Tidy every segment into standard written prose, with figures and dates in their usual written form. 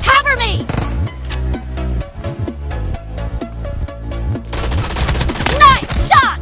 Cover me. Nice shot.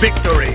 Victory!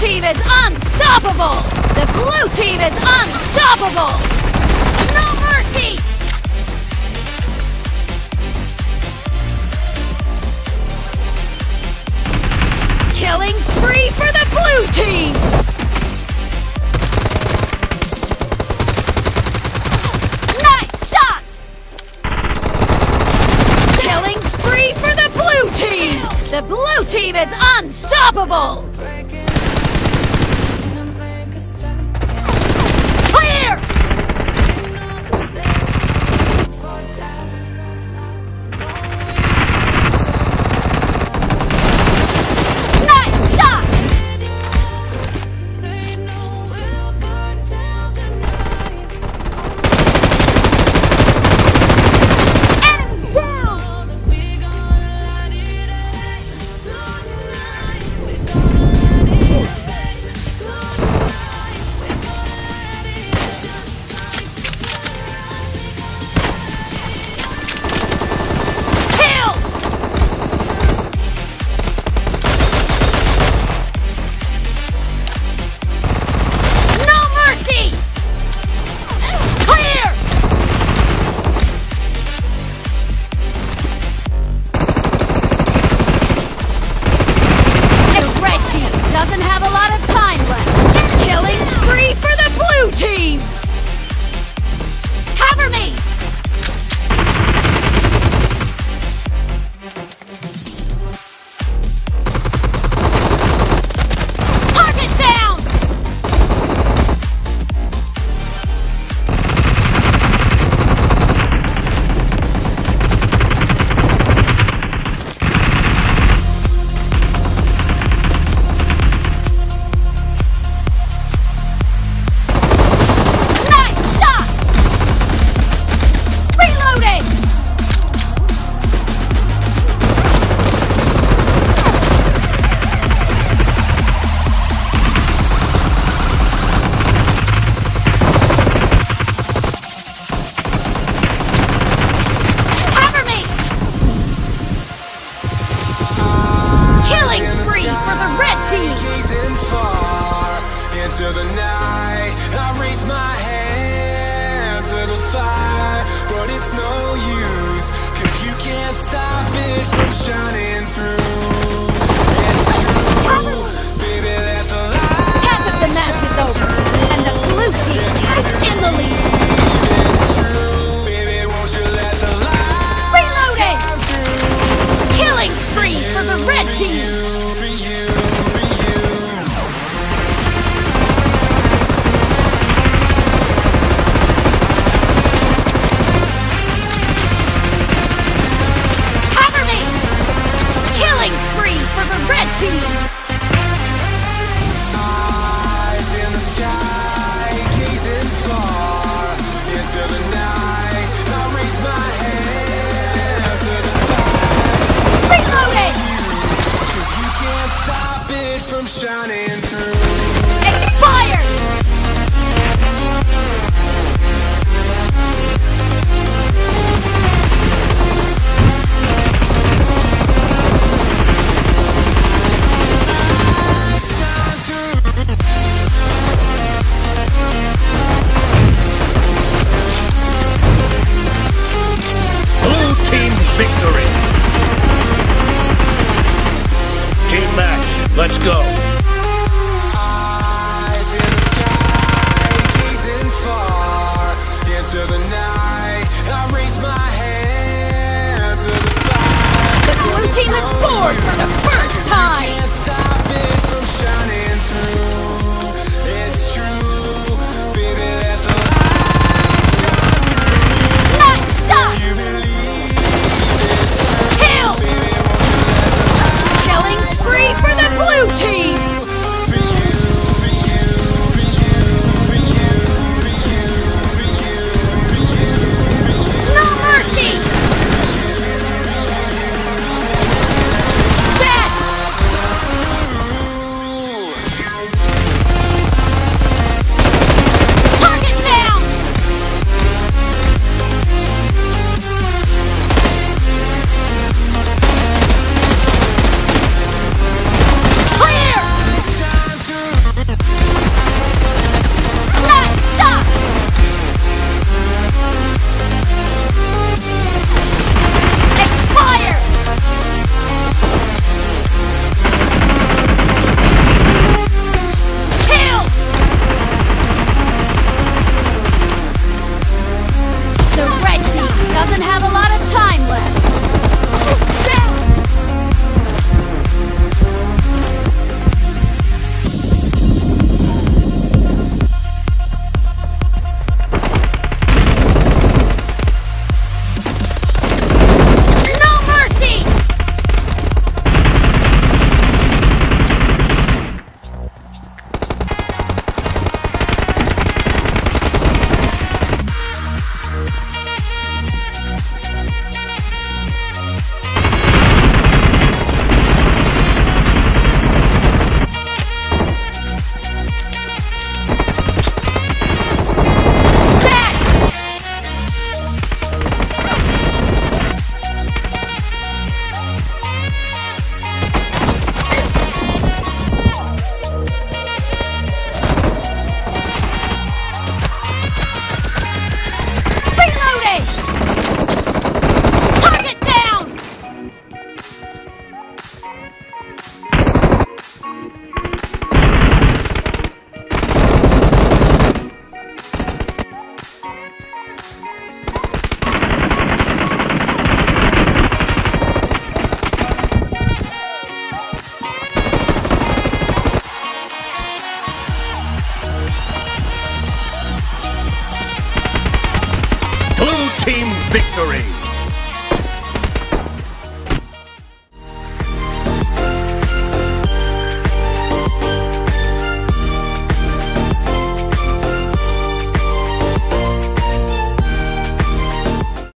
Team is unstoppable! The blue team is unstoppable! No mercy! Killing spree for the blue team! Nice shot! Killing spree for the blue team! The blue team is unstoppable! to the night. I raise my hand to the fire, but it's no use, 'cause you can't stop it from shining through. It's true, baby, let the light. Half of the match is over, and the blue team is in the lead. It's true, baby, won't you let the light. Reloading! Killing spree for the red team! Shining through. Expired! Blue team victory. Team match, let's go. To the night, I raise my hand to the side. The blue team has scored for the first time. Can't stop it from shining through. It's true, baby, let the light shine through. Nice shot. You believe it's true. Kill. Baby, won't you let the light. Killing spree for the blue team.